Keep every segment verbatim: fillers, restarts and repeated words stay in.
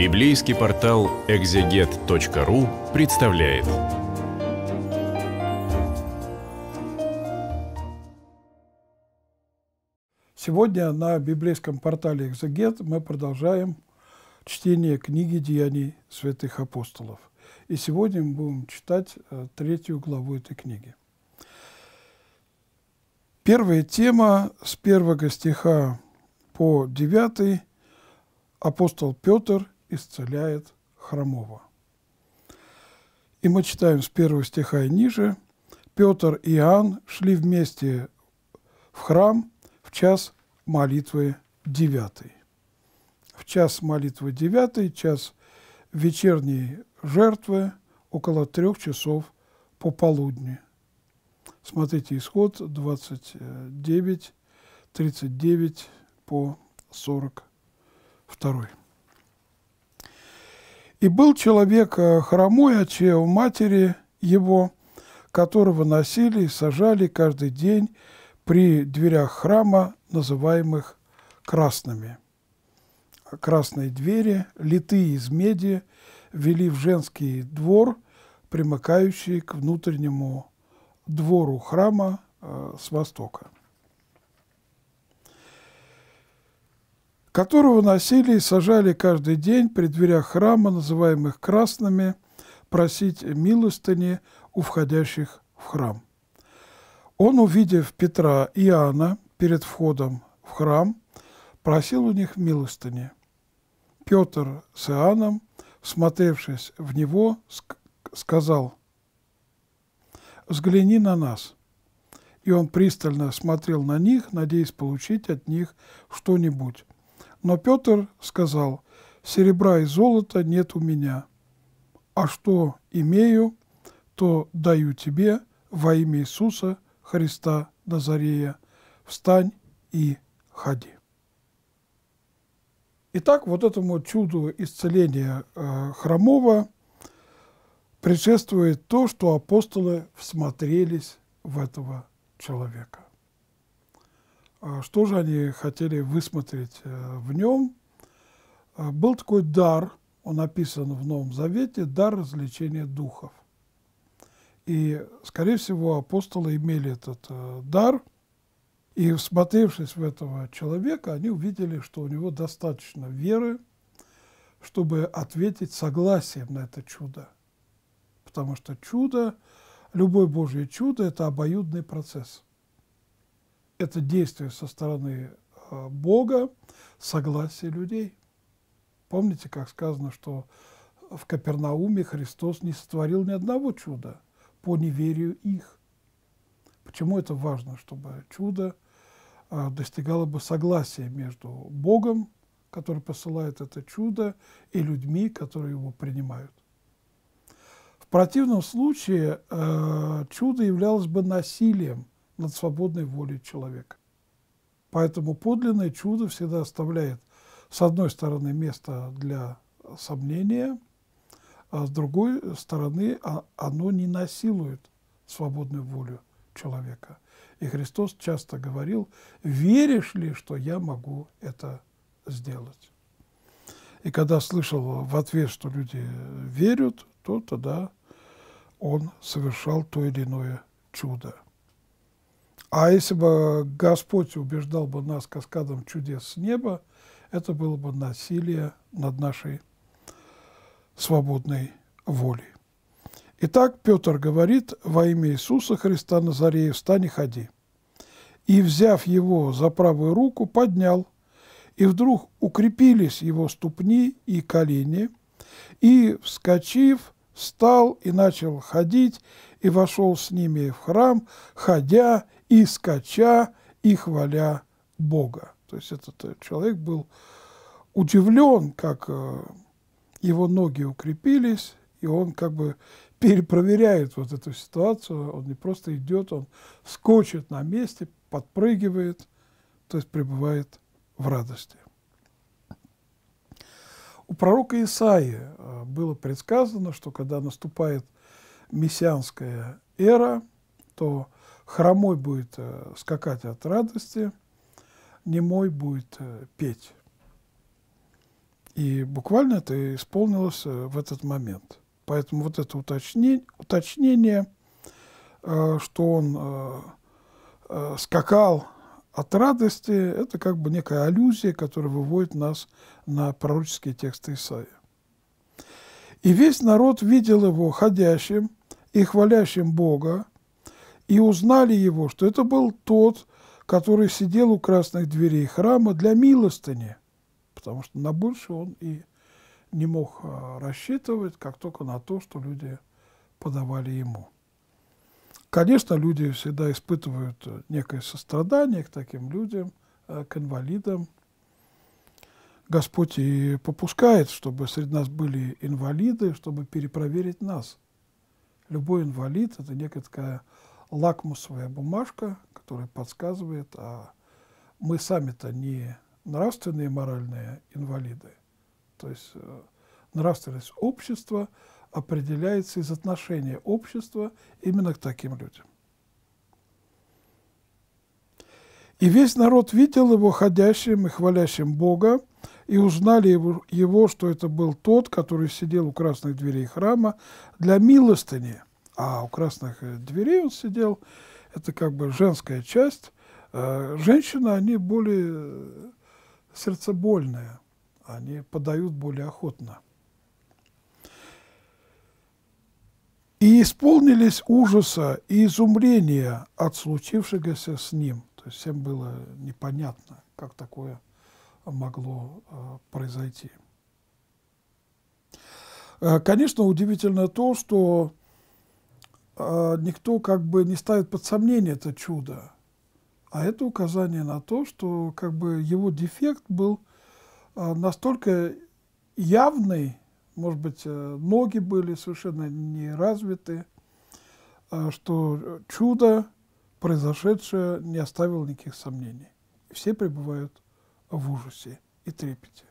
Библейский портал экзегет точка ру представляет. Сегодня на библейском портале «Экзегет» мы продолжаем чтение книги «Деяний святых апостолов». И сегодня мы будем читать третью главу этой книги. Первая тема с первого стиха по девятый. Апостол Петр исцеляет хромого. И мы читаем с первого стиха и ниже. Петр и Иоанн шли вместе в храм в час молитвы девятой. В час молитвы девятой, час вечерней жертвы, около трех часов пополудни. Смотрите исход двадцать девять, тридцать девять по сорок два. «И был человек хромой от чрева матери его, которого носили и сажали каждый день при дверях храма, называемых красными. Красные двери, литые из меди, вели в женский двор, примыкающий к внутреннему двору храма с востока, которого носили и сажали каждый день при дверях храма, называемых красными, просить милостыни у входящих в храм. Он, увидев Петра и Иоанна перед входом в храм, просил у них милостыни. Петр с Иоанном, всмотревшись в него, сказал: «Взгляни на нас». И он пристально смотрел на них, надеясь получить от них что-нибудь. Но Петр сказал: «Серебра и золота нет у меня, а что имею, то даю тебе во имя Иисуса Христа Назарея. Встань и ходи». Итак, вот этому чуду исцеления хромого предшествует то, что апостолы всмотрелись в этого человека. Что же они хотели высмотреть в нем? Был такой дар, он описан в Новом Завете, дар развлечения духов. И, скорее всего, апостолы имели этот дар, и, всмотревшись в этого человека, они увидели, что у него достаточно веры, чтобы ответить согласием на это чудо. Потому что чудо, любое Божье чудо – это обоюдный процесс. Это действие со стороны Бога, согласие людей. Помните, как сказано, что в Капернауме Христос не сотворил ни одного чуда по неверию их. Почему это важно? Чтобы чудо достигало бы согласия между Богом, который посылает это чудо, и людьми, которые его принимают. В противном случае чудо являлось бы насилием над свободной волей человека. Поэтому подлинное чудо всегда оставляет, с одной стороны, место для сомнения, а с другой стороны, оно не насилует свободную волю человека. И Христос часто говорил: «Веришь ли, что я могу это сделать?» И когда слышал в ответ, что люди верят, то тогда он совершал то или иное чудо. А если бы Господь убеждал бы нас каскадом чудес с неба, это было бы насилие над нашей свободной волей. Итак, Петр говорит: «Во имя Иисуса Христа Назарея, встань и ходи». И, взяв его за правую руку, поднял, и вдруг укрепились его ступни и колени, и, вскочив, встал и начал ходить, и вошел с ними в храм, ходя и скача, и хваля Бога. То есть этот человек был удивлен, как его ноги укрепились, и он как бы перепроверяет вот эту ситуацию. Он не просто идет, он скочет на месте, подпрыгивает, то есть пребывает в радости. У пророка Исаии было предсказано, что когда наступает мессианская эра, то хромой будет скакать от радости, немой будет петь. И буквально это исполнилось в этот момент. Поэтому вот это уточнение, уточнение что он скакал от радости, это как бы некая аллюзия, которая выводит нас на пророческие тексты Исаии. «И весь народ видел его ходящим и хвалящим Бога, и узнали его, что это был тот, который сидел у красных дверей храма для милостыни», потому что на больше он и не мог рассчитывать, как только на то, что люди подавали ему. Конечно, люди всегда испытывают некое сострадание к таким людям, к инвалидам. Господь и попускает, чтобы среди нас были инвалиды, чтобы перепроверить нас. Любой инвалид – это некая такая лакмусовая бумажка, которая подсказывает, а мы сами-то не нравственные и моральные инвалиды. То есть нравственность общества определяется из отношения общества именно к таким людям. «И весь народ видел его ходящим и хвалящим Бога, и узнали его, его, что это был тот, который сидел у красных дверей храма для милостыни». А у красных дверей он сидел, это как бы женская часть. Женщины, они более сердцебольные, они подают более охотно. «И исполнились ужаса и изумления от случившегося с ним». То есть всем было непонятно, как такое могло э, произойти. Э, конечно, удивительно то, что э, никто как бы не ставит под сомнение это чудо. А это указание на то, что как бы его дефект был э, настолько явный, может быть, э, ноги были совершенно не развиты, э, что чудо, произошедшее, не оставило никаких сомнений. Все пребывают в ужасе и трепете.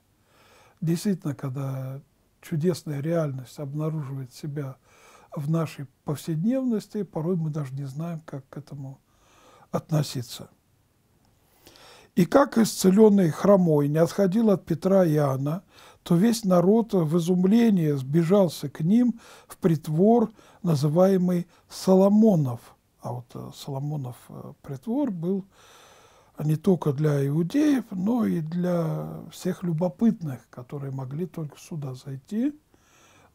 Действительно, когда чудесная реальность обнаруживает себя в нашей повседневности, порой мы даже не знаем, как к этому относиться. «И как исцеленный хромой не отходил от Петра и Иоанна, то весь народ в изумлении сбежался к ним в притвор, называемый Соломонов». А вот Соломонов притвор был не только для иудеев, но и для всех любопытных, которые могли только сюда зайти,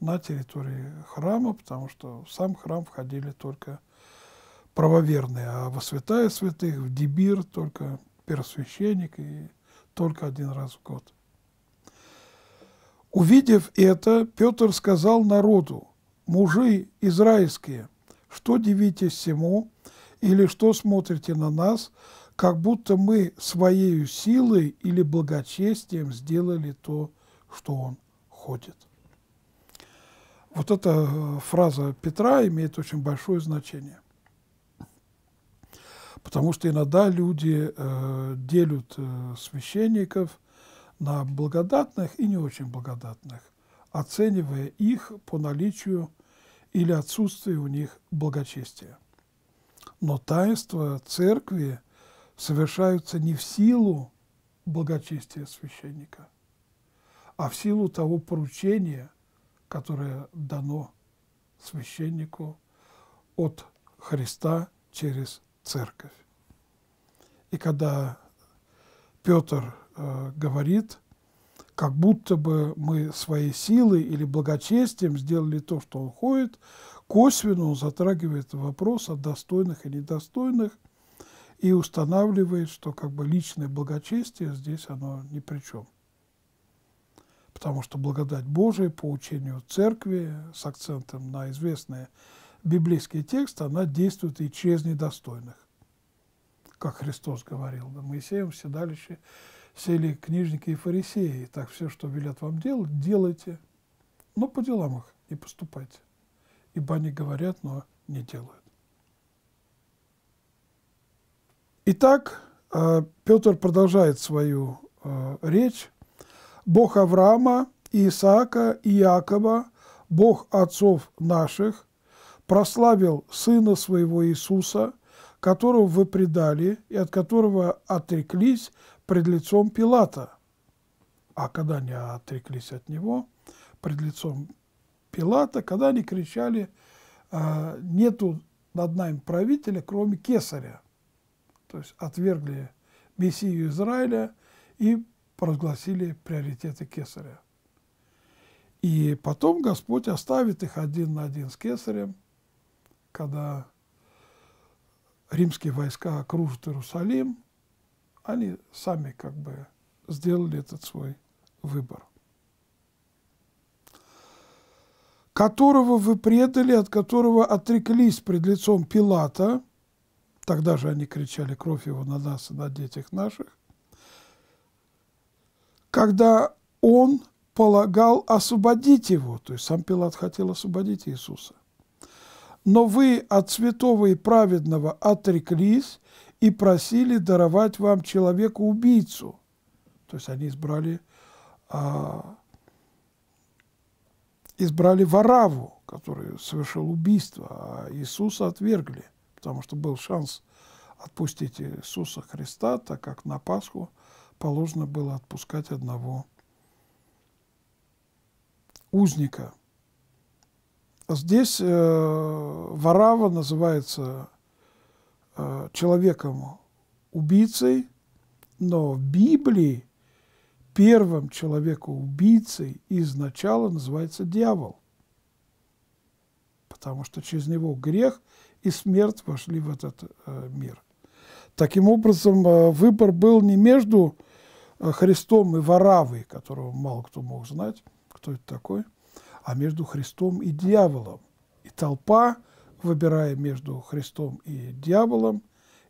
на территории храма, потому что в сам храм входили только правоверные, а во святая святых, в дебир, только первосвященник, и только один раз в год. «Увидев это, Петр сказал народу: мужи израильские, что дивитесь всему, или что смотрите на нас, как будто мы своей силой или благочестием сделали то, что он ходит». Вот эта фраза Петра имеет очень большое значение. Потому что иногда люди э, делят э, священников на благодатных и не очень благодатных, оценивая их по наличию или отсутствию у них благочестия. Но таинство церкви совершаются не в силу благочестия священника, а в силу того поручения, которое дано священнику от Христа через церковь. И когда Петр э, говорит, как будто бы мы своей силой или благочестием сделали то, что он ходит, косвенно он затрагивает вопрос о достойных и недостойных, и устанавливает, что как бы личное благочестие здесь оно ни при чем. Потому что благодать Божия по учению церкви с акцентом на известные библейские тексты, она действует и через недостойных. Как Христос говорил: на Моисеевом седалище сели книжники и фарисеи, и так все, что велят вам делать, делайте, но по делам их не поступайте, ибо они говорят, но не делают. Итак, Петр продолжает свою э, речь. «Бог Авраама, Исаака и Якова, Бог отцов наших, прославил Сына Своего Иисуса, которого вы предали и от которого отреклись пред лицом Пилата, А когда они отреклись от него пред лицом Пилата, когда они кричали: нету над нами правителя, кроме Кесаря. То есть отвергли Мессию Израиля и провозгласили приоритеты Кесаря. И потом Господь оставит их один на один с Кесарем, когда римские войска окружат Иерусалим. Они сами как бы сделали этот свой выбор. «Которого вы предали, от которого отреклись пред лицом Пилата». Тогда же они кричали: кровь его на нас и на детях наших. «Когда он полагал освободить его». То есть сам Пилат хотел освободить Иисуса. «Но вы от святого и праведного отреклись и просили даровать вам человека-убийцу». То есть они избрали, а, избрали Варавву, который совершил убийство, а Иисуса отвергли, потому что был шанс отпустить Иисуса Христа, так как на Пасху положено было отпускать одного узника. Здесь э, Варавва называется э, человеком-убийцей, но в Библии первым человеком-убийцей изначально называется дьявол, потому что через него грех и смерть вошли в этот э, мир. Таким образом, э, выбор был не между э, Христом и Вараввой, которого мало кто мог знать, кто это такой, а между Христом и дьяволом. И толпа, выбирая между Христом и дьяволом,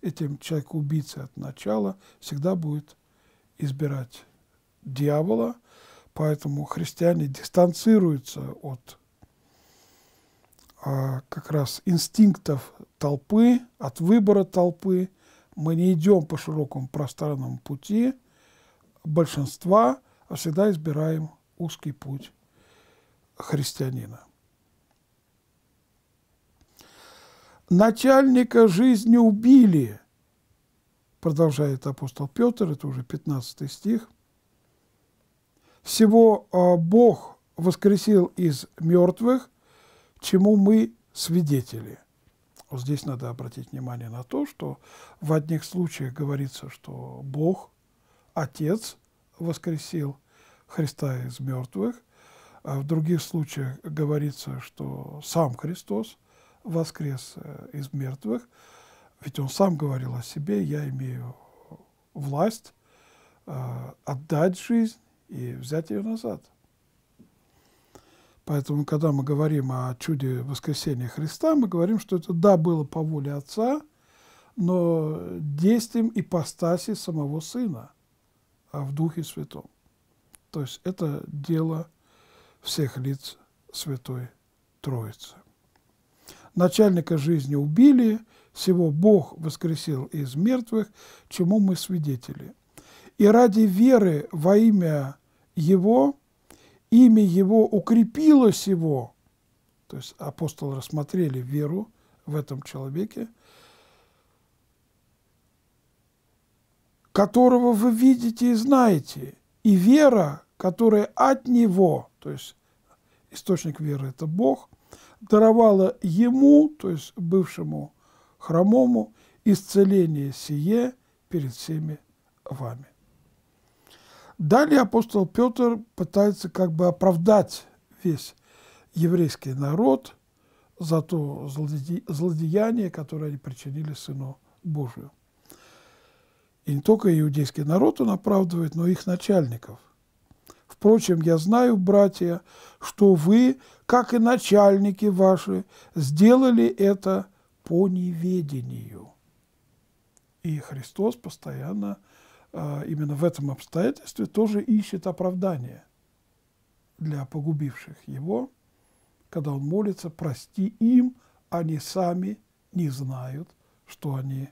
этим человек-убийцей от начала, всегда будет избирать дьявола. Поэтому христиане дистанцируются от а, как раз инстинктов толпы, от выбора толпы. Мы не идем по широкому пространному пути большинства, а всегда избираем узкий путь христианина. «Начальника жизни убили», продолжает апостол Петр, это уже пятнадцатый стих. «Всего Бог воскресил из мертвых, чему мы свидетели». Вот здесь надо обратить внимание на то, что в одних случаях говорится, что Бог, Отец, воскресил Христа из мертвых, а в других случаях говорится, что сам Христос воскрес из мертвых, ведь Он сам говорил о себе: «Я имею власть отдать жизнь и взять ее назад». Поэтому, когда мы говорим о чуде воскресения Христа, мы говорим, что это, да, было по воле Отца, но действием ипостаси самого Сына в Духе Святом. То есть это дело всех лиц Святой Троицы. «Начальника жизни убили, всего Бог воскресил из мертвых, чему мы свидетели. И ради веры во имя Его, имя Его укрепило сего». То есть апостолы рассмотрели веру в этом человеке. «Которого вы видите и знаете, и вера, которая от Него», то есть источник веры – это Бог, «даровала Ему», то есть бывшему хромому, «исцеление сие перед всеми вами». Далее апостол Петр пытается как бы оправдать весь еврейский народ за то злодеяние, которое они причинили Сыну Божию. И не только иудейский народ он оправдывает, но и их начальников. «Впрочем, я знаю, братья, что вы, как и начальники ваши, сделали это по неведению». И Христос постоянно именно в этом обстоятельстве тоже ищет оправдание для погубивших Его, когда Он молится: «Прости им, они сами не знают, что они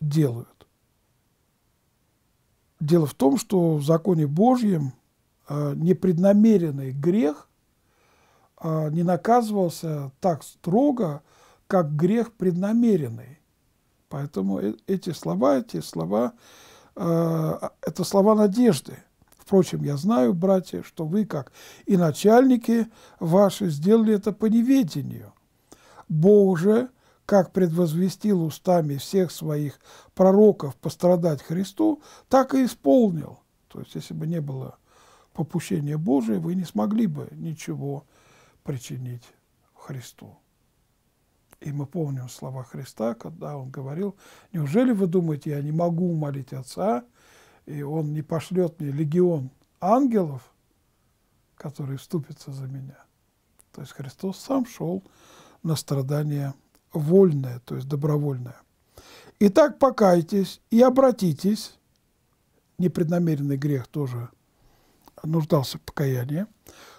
делают». Дело в том, что в законе Божьем непреднамеренный грех не наказывался так строго, как грех преднамеренный. Поэтому эти слова, эти слова, это слова надежды. Впрочем, я знаю, братья, что вы, как и начальники ваши, сделали это по неведению. Бог же, как предвозвестил устами всех своих пророков пострадать Христу, так и исполнил. То есть, если бы не было попущения Божия, вы не смогли бы ничего причинить Христу. И мы помним слова Христа, когда Он говорил: «Неужели вы думаете, я не могу умолить Отца, и Он не пошлет мне легион ангелов, которые вступятся за меня?» То есть Христос сам шел на страдания вольное, то есть добровольное. «Итак, покайтесь и обратитесь». Непреднамеренный грех тоже нуждался в покаянии.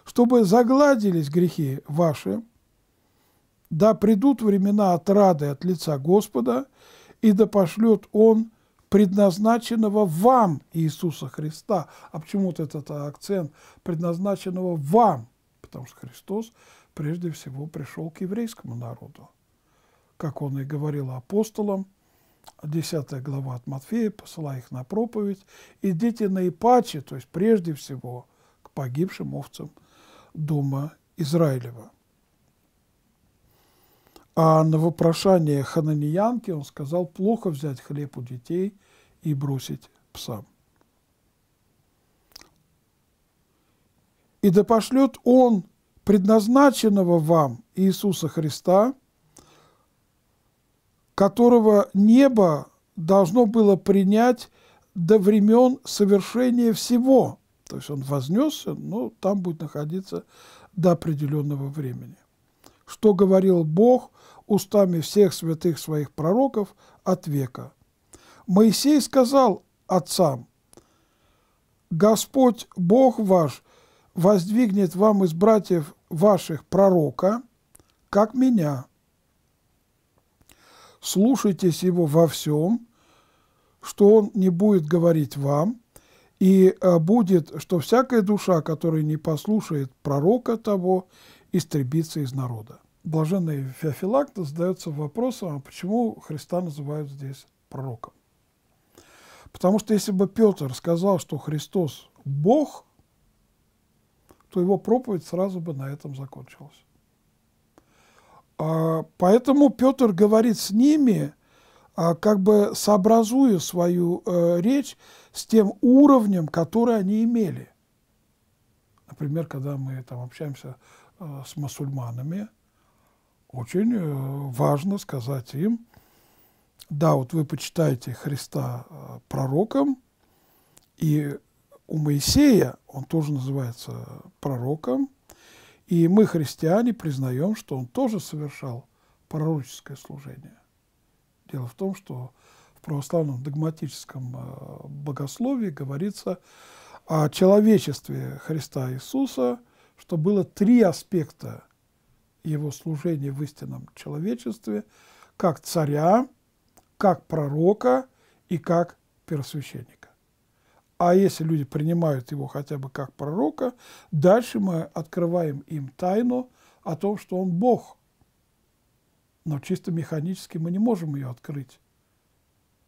«Чтобы загладились грехи ваши, да придут времена отрады от лица Господа, и да пошлет Он предназначенного вам Иисуса Христа». А почему-то этот акцент «предназначенного вам», потому что Христос прежде всего пришел к еврейскому народу. Как Он и говорил апостолам, десятая глава от Матфея, посылая их на проповедь: «Идите наипаче», то есть прежде всего к погибшим овцам дома Израилева. А на вопрошание хананиянки Он сказал: «Плохо взять хлеб у детей и бросить псам». «И да пошлет Он предназначенного вам Иисуса Христа, которого небо должно было принять до времен совершения всего». То есть Он вознесся, но там будет находиться до определенного времени. «Что говорил Бог устами всех святых своих пророков от века. Моисей сказал отцам: Господь Бог ваш воздвигнет вам из братьев ваших пророка, как меня. Слушайтесь его во всем, что он не будет говорить вам, и будет, что всякая душа, которая не послушает пророка того, истребится из народа». Блаженный Феофилакт задается вопросом, а почему Христа называют здесь пророком? Потому что если бы Петр сказал, что Христос – Бог, то его проповедь сразу бы на этом закончилась. Поэтому Петр говорит с ними, как бы сообразуя свою речь с тем уровнем, который они имели. Например, когда мы там общаемся с мусульманами, очень важно сказать им: да, вот вы почитаете Христа пророком, и у Моисея он тоже называется пророком, и мы, христиане, признаем, что он тоже совершал пророческое служение. Дело в том, что в православном догматическом богословии говорится о человечестве Христа Иисуса, что было три аспекта его служения в истинном человечестве: как царя, как пророка и как первосвященника. А если люди принимают его хотя бы как пророка, дальше мы открываем им тайну о том, что он Бог. Но чисто механически мы не можем ее открыть,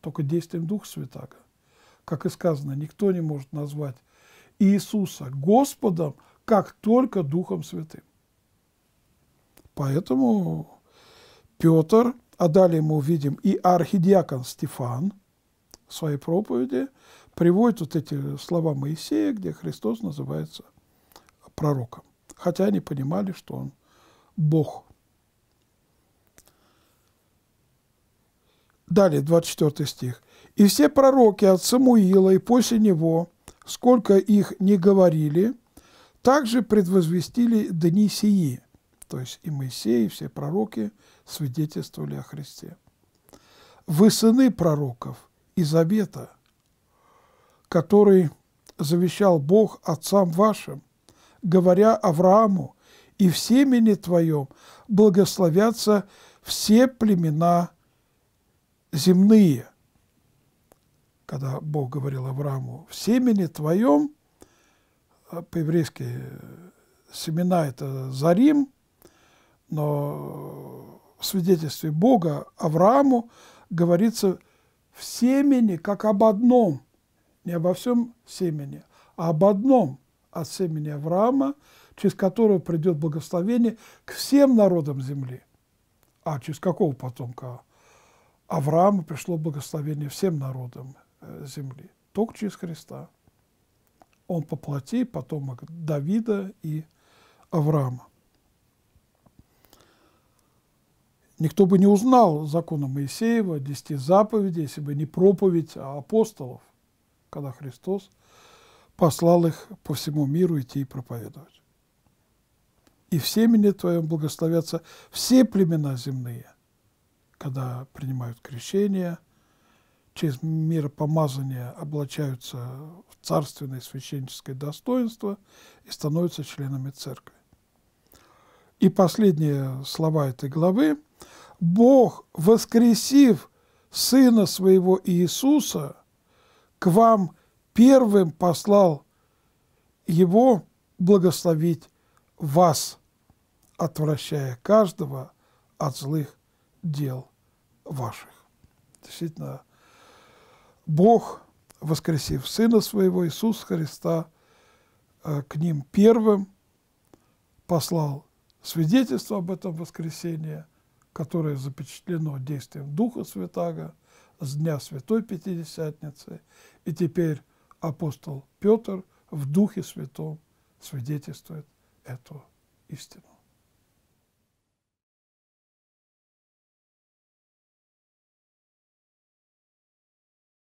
только действием Духа Святаго. Как и сказано, никто не может назвать Иисуса Господом, как только Духом Святым. Поэтому Петр, а далее мы увидим и архидиакон Стефан в своей проповеди приводит вот эти слова Моисея, где Христос называется пророком, хотя они понимали, что он Бог. Далее, двадцать четвёртый стих. «И все пророки от Самуила и после него, сколько их не говорили, также предвозвестили дни сии». То есть и Моисей, и все пророки свидетельствовали о Христе. «Вы сыны пророков и завета, который завещал Бог отцам вашим, говоря Аврааму: и в семени твоем благословятся все племена земные». Когда Бог говорил Аврааму «в семени твоем», по-еврейски семена – это зарим, но в свидетельстве Бога Аврааму говорится в семени как об одном, не обо всем семени, а об одном от семени Авраама, через которого придет благословение к всем народам земли. А через какого потомка Авраама пришло благословение всем народам земли? Только через Христа. Он по плоти потомок Давида и Авраама. Никто бы не узнал закона Моисеева, десяти заповедей, если бы не проповедь а апостолов, когда Христос послал их по всему миру идти и проповедовать. «И в семени твоем благословятся все племена земные», когда принимают крещение, через миропомазание облачаются в царственное священническое достоинство и становятся членами церкви. И последние слова этой главы. «Бог, воскресив Сына Своего Иисуса, к вам первым послал Его благословить вас, отвращая каждого от злых дел ваших». Действительно, Бог, воскресив Сына Своего Иисуса Христа, к ним первым послал свидетельство об этом воскресении, которое запечатлено действием Духа Святаго с дня Святой Пятидесятницы. И теперь апостол Петр в Духе Святом свидетельствует эту истину.